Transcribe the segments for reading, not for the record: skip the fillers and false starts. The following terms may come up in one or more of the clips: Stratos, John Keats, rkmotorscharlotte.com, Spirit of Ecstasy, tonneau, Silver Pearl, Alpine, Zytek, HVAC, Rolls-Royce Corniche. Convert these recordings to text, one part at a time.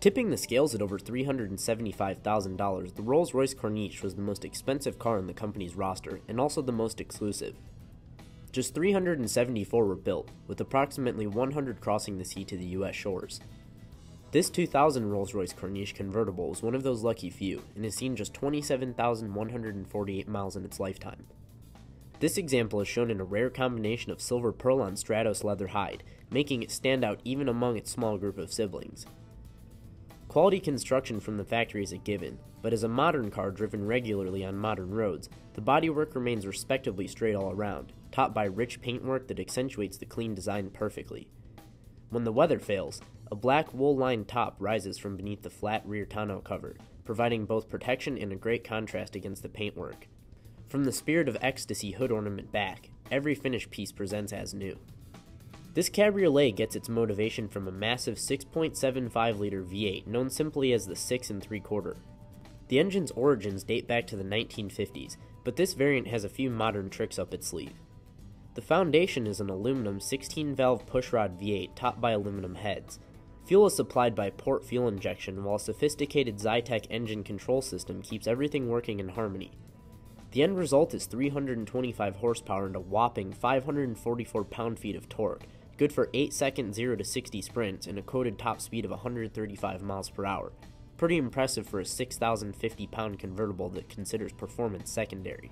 Tipping the scales at over $375,000, the Rolls-Royce Corniche was the most expensive car in the company's roster, and also the most exclusive. Just 374 were built, with approximately 100 crossing the sea to the US shores. This 2000 Rolls-Royce Corniche convertible was one of those lucky few, and has seen just 27,148 miles in its lifetime. This example is shown in a rare combination of Silver Pearl on Stratos leather hide, making it stand out even among its small group of siblings. Quality construction from the factory is a given, but as a modern car driven regularly on modern roads, the bodywork remains respectably straight all around, topped by rich paintwork that accentuates the clean design perfectly. When the weather fails, a black wool-lined top rises from beneath the flat rear tonneau cover, providing both protection and a great contrast against the paintwork. From the Spirit of Ecstasy hood ornament back, every finished piece presents as new. This cabriolet gets its motivation from a massive 6.75-liter V8 known simply as the 6 3/4. The engine's origins date back to the 1950s, but this variant has a few modern tricks up its sleeve. The foundation is an aluminum 16-valve pushrod V8 topped by aluminum heads. Fuel is supplied by port fuel injection, while a sophisticated Zytek engine control system keeps everything working in harmony. The end result is 325 horsepower and a whopping 544 pound-feet of torque, good for 8-second 0-60 sprints and a quoted top speed of 135 miles per hour. Pretty impressive for a 6,050 pound convertible that considers performance secondary.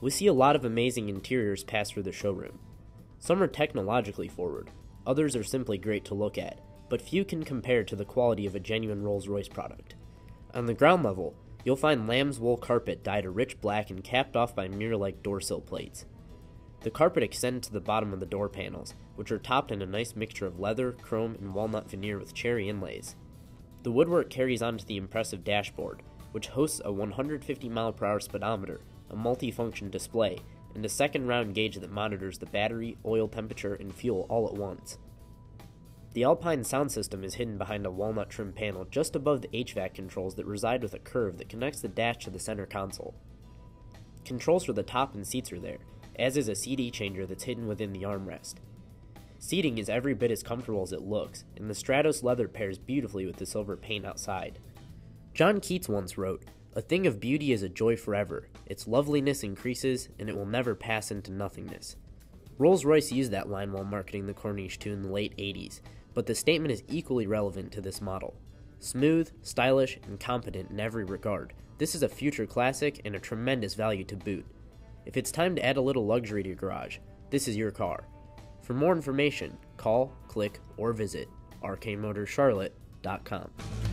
We see a lot of amazing interiors pass through the showroom. Some are technologically forward, others are simply great to look at, but few can compare to the quality of a genuine Rolls-Royce product. On the ground level, you'll find lamb's wool carpet dyed a rich black and capped off by mirror-like door sill plates. The carpet extends to the bottom of the door panels, which are topped in a nice mixture of leather, chrome, and walnut veneer with cherry inlays. The woodwork carries on to the impressive dashboard, which hosts a 150-mile-per-hour speedometer, a multi-function display, and a second round gauge that monitors the battery, oil temperature, and fuel all at once. The Alpine sound system is hidden behind a walnut trim panel just above the HVAC controls that reside with a curve that connects the dash to the center console. Controls for the top and seats are there, as is a CD changer that's hidden within the armrest. Seating is every bit as comfortable as it looks, and the Stratos leather pairs beautifully with the silver paint outside. John Keats once wrote, "A thing of beauty is a joy forever. Its loveliness increases, and it will never pass into nothingness." Rolls-Royce used that line while marketing the Corniche 2 in the late 80s, but the statement is equally relevant to this model. Smooth, stylish, and competent in every regard, this is a future classic and a tremendous value to boot. If it's time to add a little luxury to your garage, this is your car. For more information, call, click, or visit rkmotorscharlotte.com.